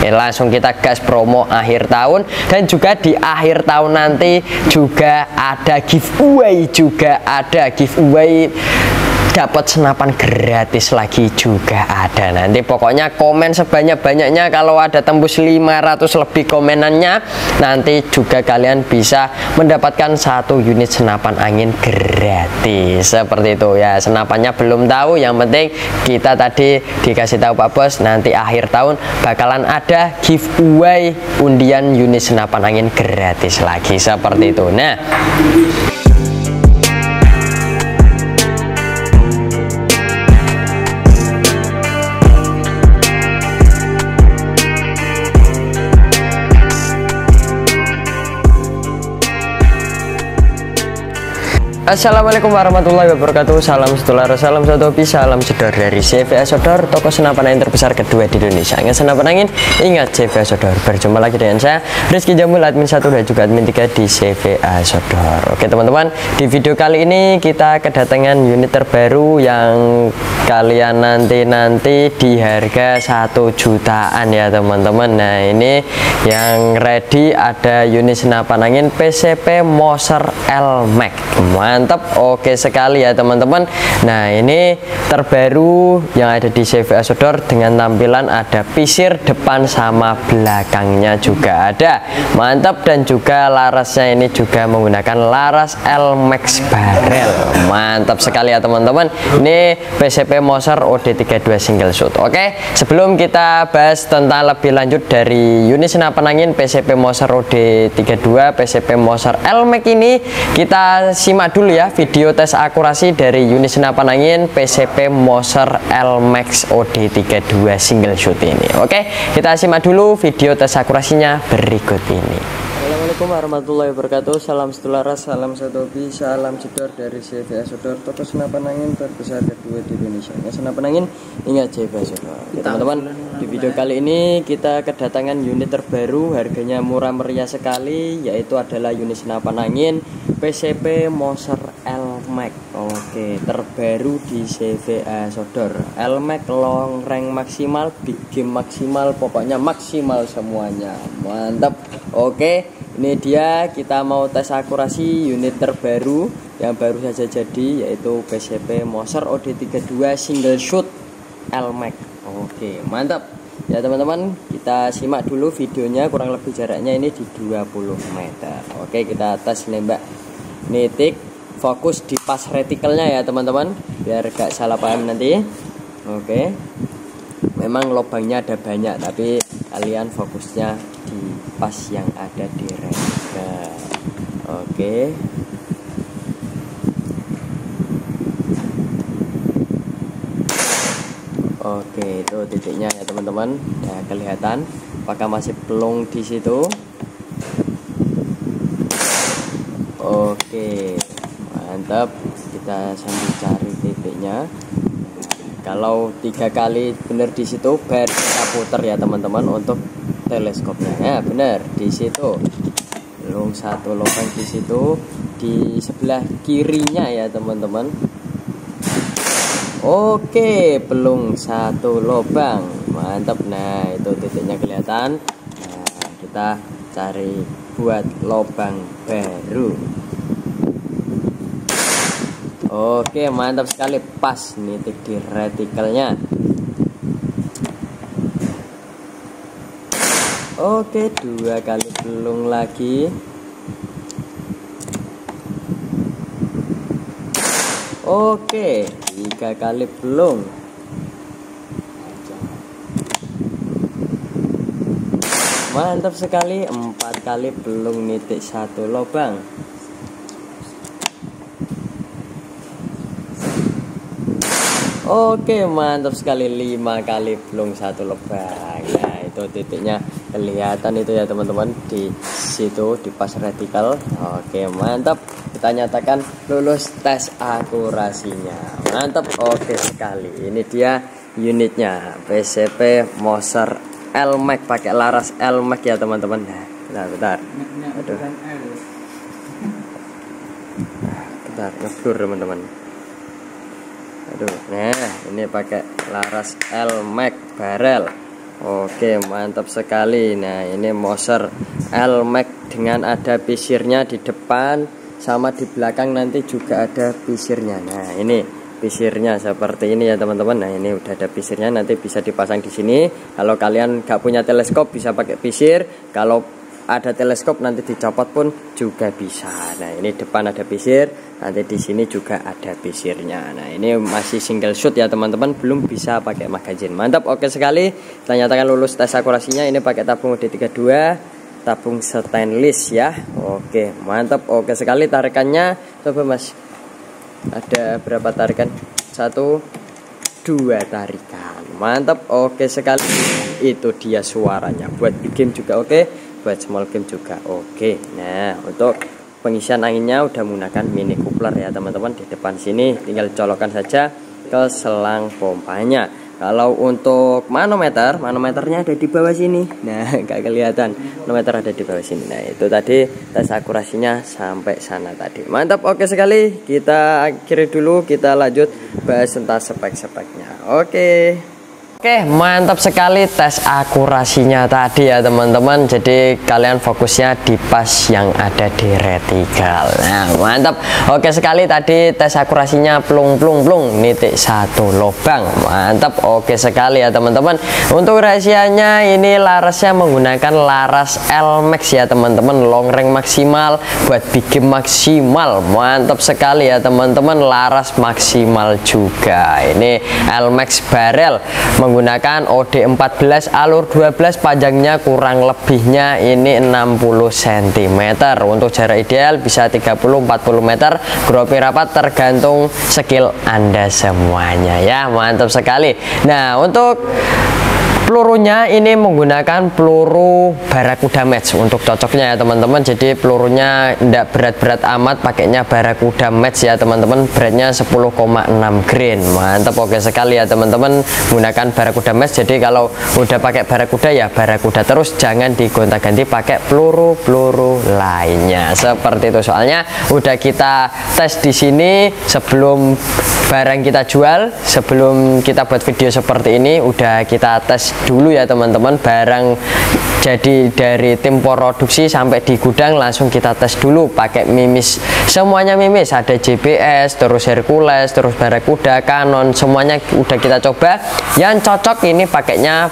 Ya, langsung kita gas promo akhir tahun, dan juga di akhir tahun nanti juga ada giveaway, dapat senapan gratis lagi juga ada. Nanti pokoknya komen sebanyak-banyaknya, kalau ada tembus 500 lebih komenannya, nanti juga kalian bisa mendapatkan satu unit senapan angin gratis seperti itu ya. Senapannya belum tahu, yang penting kita tadi dikasih tahu Pak Bos, nanti akhir tahun bakalan ada giveaway undian unit senapan angin gratis lagi seperti itu. Nah, assalamualaikum warahmatullahi wabarakatuh. Salam sedulur, salam sadopi, salam sedulur dari CV Ahas Outdoor, toko senapan angin terbesar kedua di Indonesia. Ingat senapan angin, ingat CV Ahas Outdoor. Berjumpa lagi dengan saya Rizky Jambul, admin 1 dan juga admin 3 di CV Ahas Outdoor. Oke teman-teman, di video kali ini kita kedatangan unit terbaru yang kalian nanti di harga 1 jutaan ya teman-teman. Nah, ini yang ready ada unit senapan angin PCP Mauser LMAX. Mantap, oke sekali ya teman-teman. Nah, ini terbaru yang ada di CV Ahas Outdoor dengan tampilan ada visir depan sama belakangnya juga ada. Mantap, dan juga larasnya ini juga menggunakan laras LMAX barrel. Mantap sekali ya teman-teman. Ini PCP Mauser OD32 single shoot. Oke, sebelum kita bahas tentang lebih lanjut dari unit senapan angin PCP Mauser OD32 PCP Mauser LMAX ini, kita simak dulu ya video tes akurasi dari unit senapan angin PCP Mauser LMAX OD32 single shoot ini. Oke, kita simak dulu video tes akurasinya berikut ini. Assalamualaikum warahmatullahi wabarakatuh. Salam sedularas, salam sadopi, salam jedor dari CV Ahas Outdoor, toko senapan angin terbesar kedua di Indonesia. Ingat senapan angin, ingat CV Ahas Outdoor. Teman-teman, di video kali ini kita kedatangan unit terbaru, harganya murah meriah sekali, yaitu adalah unit senapan angin PCP Mauser LMAX. Oke, terbaru di CV Ahas Outdoor. LMAX long range maksimal, big game maksimal, pokoknya maksimal semuanya. Mantap. Oke, ini dia, kita mau tes akurasi unit terbaru yang baru saja jadi, yaitu PCP Mauser OD32 single shoot LMAX. Oke, mantap ya teman-teman. Kita simak dulu videonya, kurang lebih jaraknya ini di 20 meter. Oke, kita tes nembak nitik, fokus di pas retikelnya ya teman-teman, biar gak salah paham nanti. Oke, memang lubangnya ada banyak, tapi kalian fokusnya di pas yang ada di retikel. Oke, oke, itu titiknya ya teman-teman. Nah, kelihatan apakah masih pelung di situ. Oke, mantap. Kita sambil cari titiknya. Nah, kalau 3 kali benar di situ, baru kita putar ya teman-teman untuk teleskopnya. Nah, benar di situ. Belum satu lubang di situ di sebelah kirinya ya teman-teman. Oke, belum satu lubang. Mantap. Nah, itu titiknya kelihatan. Nah, kita cari buat lubang baru. Oke, mantap sekali, pas nitik di retikelnya. Oke, 2 kali belum lagi. Oke, 3 kali belum. Mantap sekali, 4 kali belum nitik satu lubang. Oke, mantap sekali, 5 kali belum satu lubang. Nah, itu titiknya kelihatan itu ya teman-teman, di situ di pas retikel. Oke, mantap. Kita nyatakan lulus tes akurasinya. Mantap, oke sekali. Ini dia unitnya PCP Mauser LMAX pakai laras LMAX ya teman-teman. Nah, bentar. Aduh. Bentar, ngeblur teman-teman. Aduh. Nah, ini pakai laras LMAX barrel. Oke, mantap sekali. Nah, ini Mauser LMAX dengan ada visirnya di depan sama di belakang nanti juga ada visirnya. Nah, ini visirnya seperti ini ya teman-teman. Nah, ini udah ada visirnya, nanti bisa dipasang di sini. Kalau kalian nggak punya teleskop bisa pakai visir. Kalau ada teleskop nanti dicopot pun juga bisa. Nah, ini depan ada visir, nanti di sini juga ada visirnya. Nah, ini masih single shoot ya teman-teman, belum bisa pakai magazine. Mantap, oke sekali. Kita nyatakan lulus tes akurasinya. Ini pakai tabung OD32, tabung stainless ya. Oke, mantap, oke sekali. Tarikannya coba Mas, ada berapa tarikan? 1, 2 tarikan. Mantap, oke sekali. Itu dia suaranya. Buat big game juga oke, buat small game juga oke. Nah, untuk pengisian anginnya udah menggunakan mini coupler ya teman-teman. Di depan sini tinggal colokan saja ke selang pompanya. Kalau untuk manometer, manometernya ada di bawah sini. Nah, nggak kelihatan, manometer ada di bawah sini. Nah, itu tadi tes akurasinya sampai sana tadi. Mantap, oke sekali. Kita akhiri dulu, kita lanjut bahas tentang spek-speknya. Oke, mantap sekali tes akurasinya tadi ya teman-teman. Jadi kalian fokusnya di pas yang ada di retikal. Nah, mantap. Oke sekali tadi tes akurasinya plung-plung-plung nitik 1 lubang. Mantap, oke sekali ya teman-teman. Untuk rahasianya ini larasnya menggunakan laras LMAX ya teman-teman. Long range maksimal, buat big game maksimal. Mantap sekali ya teman-teman, laras maksimal juga. Ini LMAX barrel menggunakan OD14 alur 12, panjangnya kurang lebihnya ini 60 cm. Untuk jarak ideal bisa 30-40 meter, grouping rapat tergantung skill Anda semuanya ya. Mantap sekali. Nah, untuk pelurunya ini menggunakan peluru Baracuda Match untuk cocoknya ya teman-teman. Jadi pelurunya tidak berat-berat amat, pakainya Baracuda Match ya teman-teman. Beratnya 10,6 grain. Mantap, oke sekali ya teman-teman, menggunakan Baracuda Match. Jadi kalau udah pakai Baracuda ya Baracuda terus, jangan digonta-ganti pakai peluru-peluru lainnya seperti itu. Soalnya udah kita tes di sini sebelum barang kita jual, sebelum kita buat video seperti ini udah kita tes dulu ya teman-teman. Barang jadi dari tim produksi sampai di gudang langsung kita tes dulu pakai mimis, semuanya mimis, ada GPS, terus Hercules, terus Baracuda, Canon, semuanya udah kita coba. Yang cocok ini pakainya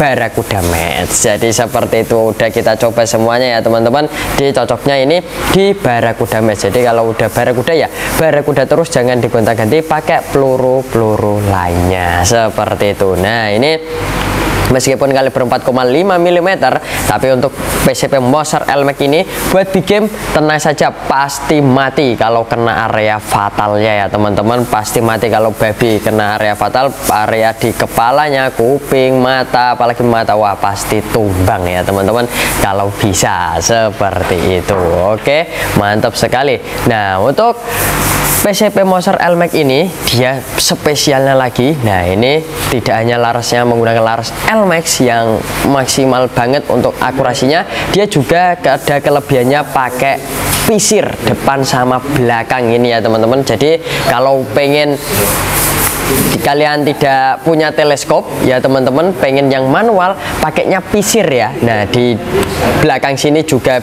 Baracuda Match. Jadi seperti itu, udah kita coba semuanya ya teman-teman. Di cocoknya ini di Baracuda Match. Jadi kalau udah Baracuda ya Baracuda terus, jangan digonta-ganti pakai peluru-peluru lainnya seperti itu. Nah, ini meskipun kaliber 4,5 mm, tapi untuk PCP Mauser LMAX ini buat big game tenang saja, pasti mati kalau kena area fatalnya ya teman-teman. Pasti mati kalau babi kena area fatal, area di kepalanya, kuping, mata, apalagi mata, wah pasti tumbang ya teman-teman kalau bisa seperti itu. Oke, mantap sekali. Nah, untuk PCP Mauser LMAX ini dia spesialnya lagi. Nah, ini tidak hanya larasnya menggunakan laras LMAX yang maksimal banget untuk akurasinya, dia juga ada kelebihannya pakai visir depan sama belakang ini ya teman-teman. Jadi kalau pengen kalian tidak punya teleskop ya teman-teman, pengen yang manual pakainya visir ya. Nah, di belakang sini juga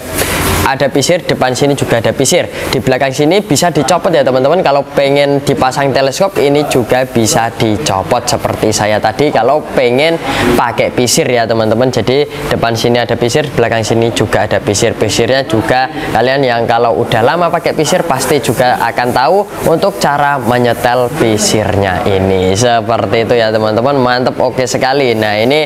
ada visir, depan sini juga ada visir, di belakang sini bisa dicopot ya teman-teman. Kalau pengen dipasang teleskop ini juga bisa dicopot seperti saya tadi kalau pengen pakai visir ya teman-teman. Jadi depan sini ada visir, belakang sini juga ada visir. Visirnya juga kalian yang kalau udah lama pakai visir pasti juga akan tahu untuk cara menyetel visirnya ini seperti itu ya teman-teman. Mantap, oke sekali. Nah, ini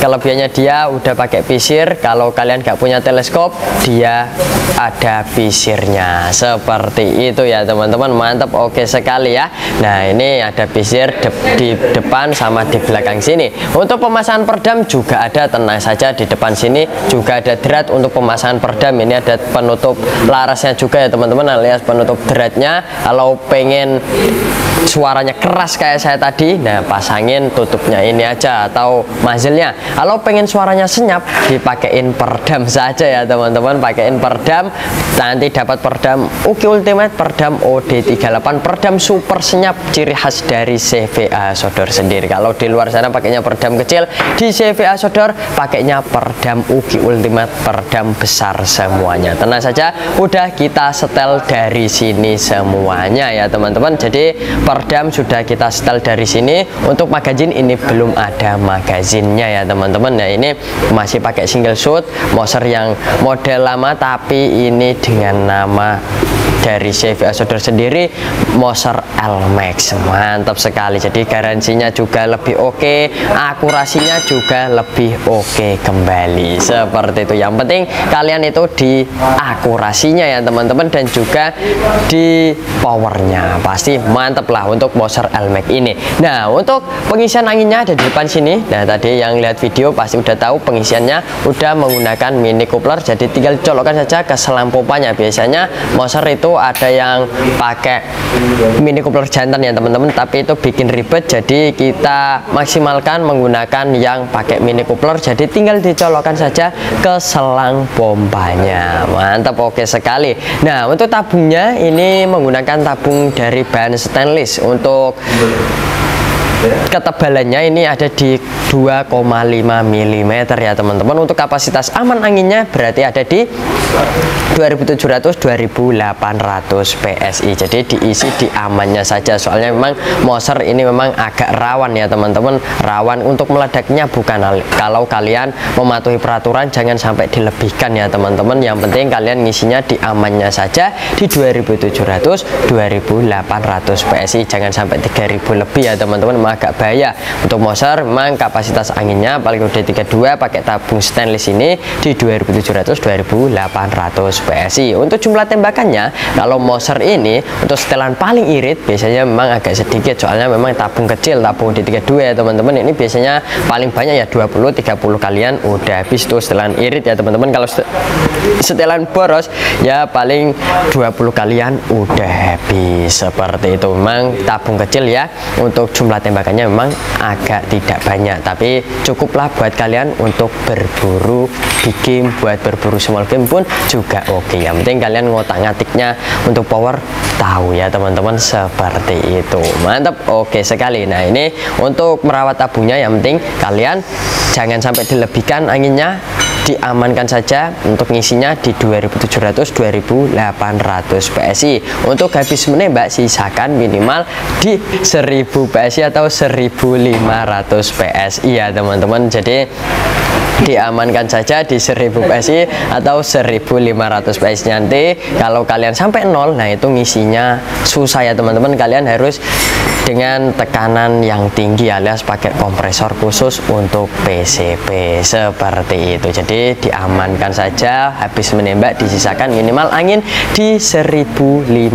kelebihannya dia udah pakai visir. Kalau kalian nggak punya teleskop dia ada visirnya seperti itu ya teman-teman. Mantap, oke sekali ya. Nah, ini ada visir di depan sama di belakang sini. Untuk pemasangan perdam juga ada, tenang saja. Di depan sini juga ada drat untuk pemasangan perdam. Ini ada penutup larasnya juga ya teman-teman, alias penutup dratnya. Kalau pengen suaranya keras kayak saya tadi, nah pasangin tutupnya ini aja atau muzzle-nya. Kalau pengen suaranya senyap, dipakein perdam saja ya teman-teman, pakein perdam, nanti dapat perdam Ugi Ultimate, perdam OD38, perdam super senyap, ciri khas dari CV Ahas Outdoor sendiri. Kalau di luar sana pakainya perdam kecil, di CV Ahas Outdoor pakainya perdam Ugi Ultimate, perdam besar semuanya. Tenang saja, udah kita setel dari sini semuanya ya teman-teman. Jadi perdam sudah kita setel dari sini. Untuk magazin ini belum ada magazinnya ya teman-teman. Nah ini masih pakai single shoot Mauser yang model lama, tapi ini dengan nama dari CV Ahas Outdoor sendiri, Mauser LMAX. Mantap sekali. Jadi garansinya juga lebih oke, akurasinya juga lebih oke kembali. Seperti itu. Yang penting kalian itu di akurasinya ya teman-teman, dan juga di powernya pasti mantep lah untuk Mauser LMAX ini. Nah untuk pengisian anginnya ada di depan sini. Nah tadi yang lihat video pasti udah tahu pengisiannya udah menggunakan mini coupler. Jadi tinggal colokkan saja ke selang pompanya. Biasanya Mauser itu ada yang pakai mini coupler jantan ya teman-teman, tapi itu bikin ribet. Jadi kita maksimalkan menggunakan yang pakai mini coupler. Jadi tinggal dicolokkan saja ke selang pompanya. Mantap, oke sekali. Nah untuk tabungnya ini menggunakan tabung dari bahan stainless. Untuk ketebalannya ini ada di 2,5 mm ya teman-teman. Untuk kapasitas aman anginnya berarti ada di 2700-2800 PSI. Jadi diisi di amannya saja, soalnya memang Mauser ini memang agak rawan ya teman-teman, rawan untuk meledaknya. Bukan kalau kalian mematuhi peraturan, jangan sampai dilebihkan ya teman-teman. Yang penting kalian ngisinya di amannya saja, di 2700-2800 PSI, jangan sampai 3000 lebih ya teman-teman, agak bahaya. Untuk Mauser memang kapasitas anginnya paling udah 32 pakai tabung stainless ini di 2700-2800 PSI. Untuk jumlah tembakannya, kalau Mauser ini untuk setelan paling irit biasanya memang agak sedikit, soalnya memang tabung kecil, tabung D32 ya teman-teman. Ini biasanya paling banyak ya 20-30 kalian udah habis tuh setelan irit ya teman-teman. Kalau setelan boros ya paling 20 kalian udah habis. Seperti itu, memang tabung kecil ya. Untuk jumlah tembakannya memang agak tidak banyak, tapi cukuplah buat kalian untuk berburu big game, buat berburu small game pun juga oke. Yang penting kalian ngotak-ngatiknya untuk power tahu ya teman-teman, seperti itu. Mantap, oke sekali. Nah ini untuk merawat tabungnya, yang penting kalian jangan sampai dilebihkan anginnya, diamankan saja untuk ngisinya di 2700-2800 PSI. Untuk habis menembak sisakan minimal di 1000 PSI atau 1500 PSI ya teman-teman. Jadi diamankan saja di 1000 PSI atau 1500 PSI. Nanti kalau kalian sampai nol, nah itu ngisinya susah ya teman-teman. Kalian harus dengan tekanan yang tinggi alias pakai kompresor khusus untuk PCP, seperti itu. Jadi diamankan saja, habis menembak disisakan minimal angin di 1500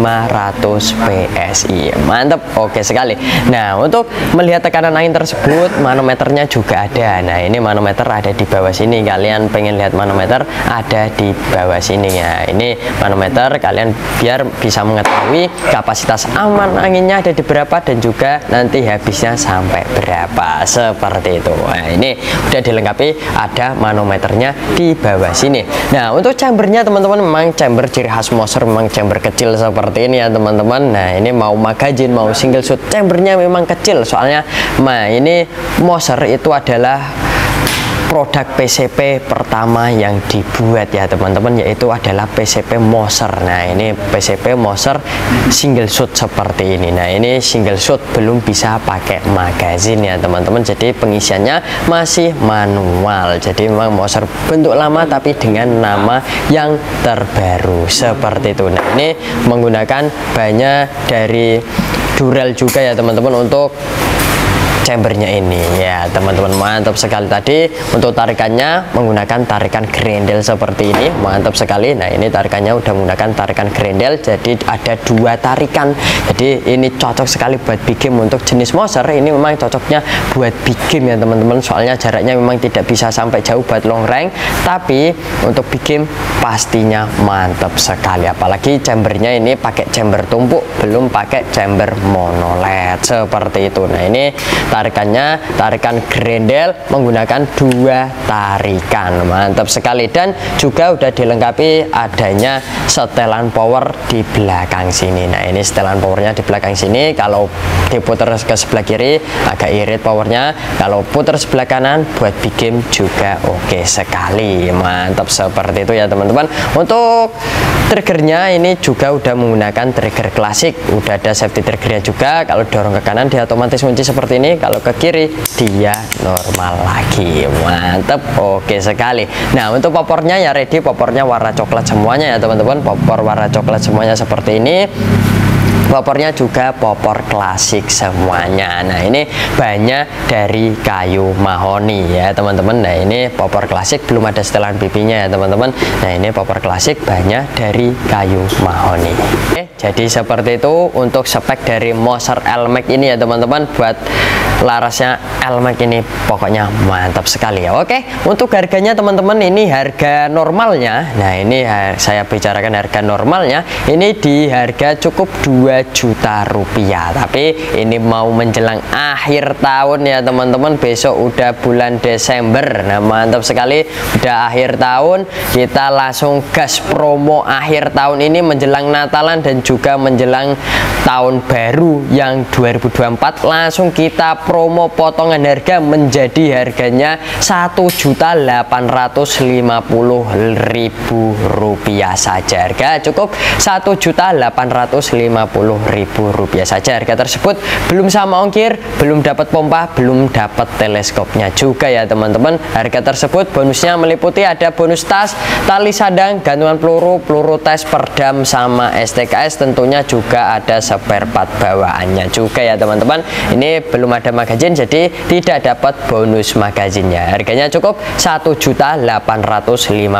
PSI. Mantap, oke sekali. Nah untuk melihat tekanan angin tersebut, manometernya juga ada. Nah ini manometer ada di bawah sini. Kalian pengen lihat manometer ada di bawah sini ya. Ini manometer kalian biar bisa mengetahui kapasitas aman anginnya ada di berapa dan juga nanti habisnya sampai berapa, seperti itu. Nah, ini udah dilengkapi, ada manometernya di bawah sini. Nah untuk chambernya teman-teman, memang chamber ciri khas Mauser memang chamber kecil seperti ini ya teman-teman. Nah ini mau magazine mau single shoot, chambernya memang kecil, soalnya ini Mauser itu adalah produk PCP pertama yang dibuat ya teman-teman, yaitu adalah PCP Mauser. Nah ini PCP Mauser single shoot seperti ini. Nah ini single shoot belum bisa pakai magazin ya teman-teman, jadi pengisiannya masih manual. Jadi memang Mauser bentuk lama tapi dengan nama yang terbaru, seperti itu. Nah ini menggunakan banyak dari Durel juga ya teman-teman untuk chambernya ini ya teman-teman. Mantap sekali tadi untuk tarikannya menggunakan tarikan Grendel seperti ini, mantap sekali. Nah ini tarikannya udah menggunakan tarikan Grendel, jadi ada dua tarikan, jadi ini cocok sekali buat big game. Untuk jenis Mauser ini memang cocoknya buat big game ya teman-teman, soalnya jaraknya memang tidak bisa sampai jauh buat long range, tapi untuk big game pastinya mantap sekali. Apalagi chambernya ini pakai chamber tumpuk, belum pakai chamber monoled seperti itu. Nah ini tarikannya tarikan Grendel menggunakan dua tarikan, mantap sekali. Dan juga udah dilengkapi adanya setelan power di belakang sini. Nah ini setelan powernya di belakang sini, kalau diputer ke sebelah kiri agak irit powernya, kalau puter sebelah kanan buat big game juga oke sekali, mantap seperti itu ya teman-teman. Untuk triggernya ini juga udah menggunakan trigger klasik, udah ada safety triggernya juga. Kalau dorong ke kanan dia otomatis kunci seperti ini, kalau ke kiri dia normal lagi, mantap oke sekali. Nah untuk popornya ya ready, popornya warna coklat semuanya ya teman-teman, popor warna coklat semuanya seperti ini. Popornya juga popor klasik semuanya. Nah ini banyak dari kayu mahoni ya teman-teman. Nah ini popor klasik belum ada setelan pipinya ya teman-teman. Nah ini popor klasik banyak dari kayu mahoni. Oke, jadi seperti itu untuk spek dari Mauser LMAX ini ya teman-teman. Buat larasnya LMAX ini pokoknya mantap sekali ya. Oke, untuk harganya teman-teman, ini harga normalnya. Nah ini saya bicarakan harga normalnya, ini di harga cukup 2 juta rupiah, tapi ini mau menjelang akhir tahun ya teman-teman, besok udah bulan Desember. Nah mantap sekali, udah akhir tahun, kita langsung gas promo akhir tahun ini menjelang Natalan dan juga menjelang tahun baru yang 2024. Langsung kita promo potongan harga menjadi harganya Rp1.850.000 saja. Harga cukup Rp1.850.000 saja. Harga tersebut belum sama ongkir, belum dapat pompa, belum dapat teleskopnya juga ya teman-teman. Harga tersebut bonusnya meliputi ada bonus tas, tali sandang, gantungan peluru, peluru tes, perdam sama STKS, tentunya juga ada spare part bawaannya juga ya teman-teman. Ini belum ada magazin, jadi tidak dapat bonus magazinnya. Harganya cukup Rp1.850.000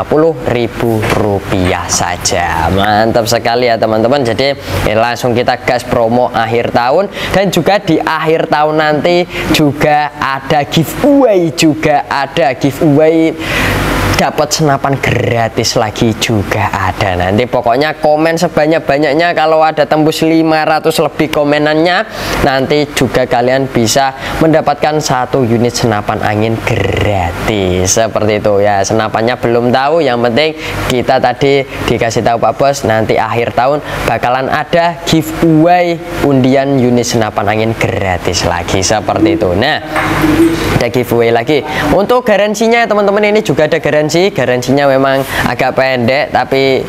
saja. Mantap sekali ya teman-teman. Jadi langsung kita gas promo akhir tahun, dan juga di akhir tahun nanti juga ada giveaway, dapat senapan gratis lagi juga ada. Nanti pokoknya komen sebanyak-banyaknya, kalau ada tembus 500 lebih komenannya, nanti juga kalian bisa mendapatkan satu unit senapan angin gratis seperti itu ya. Senapannya belum tahu, yang penting kita tadi dikasih tahu Pak Bos, nanti akhir tahun bakalan ada giveaway undian unit senapan angin gratis lagi seperti itu. Nah ada giveaway lagi. Untuk garansinya teman-teman, ini juga ada garansi. Garansinya memang agak pendek, tapi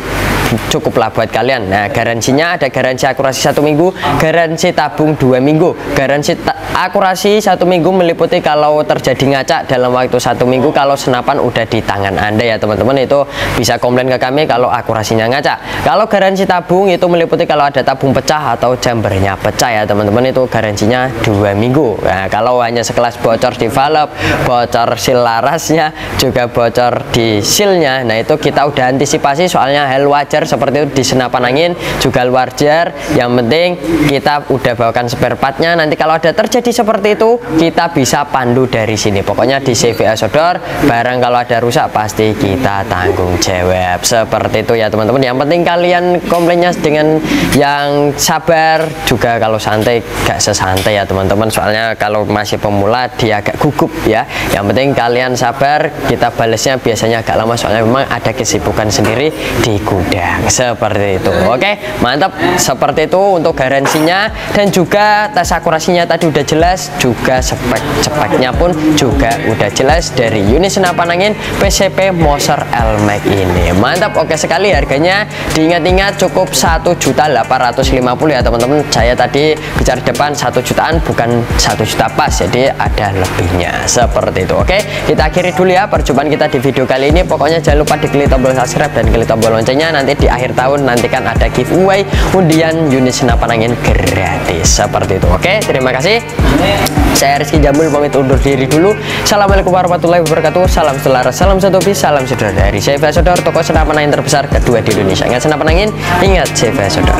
cukuplah buat kalian. Nah garansinya ada garansi akurasi 1 minggu, garansi tabung 2 minggu, garansi akurasi 1 minggu meliputi kalau terjadi ngacak dalam waktu 1 minggu kalau senapan udah di tangan Anda ya teman-teman, itu bisa komplain ke kami kalau akurasinya ngacak. Kalau garansi tabung itu meliputi kalau ada tabung pecah atau jambernya pecah ya teman-teman, itu garansinya 2 minggu. Nah, kalau hanya sekelas bocor di valve, bocor sil larasnya, juga bocor di silnya, nah itu kita udah antisipasi, soalnya hal wajar seperti itu di senapan angin juga luar jar. Yang penting kita udah bawakan spare partnya, nanti kalau ada terjadi seperti itu kita bisa pandu dari sini. Pokoknya di CV Ahas Outdoor, barang kalau ada rusak pasti kita tanggung jawab seperti itu ya teman-teman. Yang penting kalian komplainnya dengan yang sabar, juga kalau santai gak sesantai ya teman-teman, soalnya kalau masih pemula dia agak gugup ya. Yang penting kalian sabar, kita balesnya biasanya agak lama, soalnya memang ada kesibukan sendiri di kuda seperti itu. Oke, mantap seperti itu untuk garansinya, dan juga tes akurasinya tadi udah jelas, juga spek-speknya pun juga udah jelas dari unit senapan angin PCP Mauser LMAX ini. Mantap, oke sekali. Harganya diingat-ingat cukup 1.850.000 ya teman-teman. Saya tadi bicara depan 1 jutaan, bukan 1 juta pas, jadi ada lebihnya seperti itu. Oke, kita akhiri dulu ya perjumpaan kita di video kali ini. Pokoknya jangan lupa diklik tombol subscribe dan klik tombol loncengnya, nanti nanti di akhir tahun nanti kan ada giveaway undian unit senapan angin gratis seperti itu. Oke, terima kasih. Saya Rizky Jambul pamit undur diri dulu. Assalamualaikum warahmatullahi wabarakatuh. Salam selara, salam satu bis, salam saudara dari CV Ahas Outdoor, toko senapan angin terbesar kedua di Indonesia. Ingat senapan angin, ingat CV Ahas Outdoor.